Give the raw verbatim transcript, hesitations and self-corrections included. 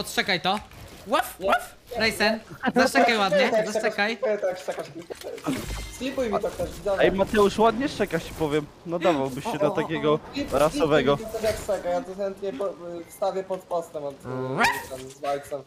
Odczekaj to. Łaf, łaf. Rejsen, zaszczekaj ładnie, zaszczekaj. Slipuj mi to też, dawaj. Ej, Mateusz, ładnie szczekasz, ci powiem. No dawałbyś się do takiego rasowego. Slipuj mi to jak szczeka, ja to chętnie wstawię pod postem od z Wajksem.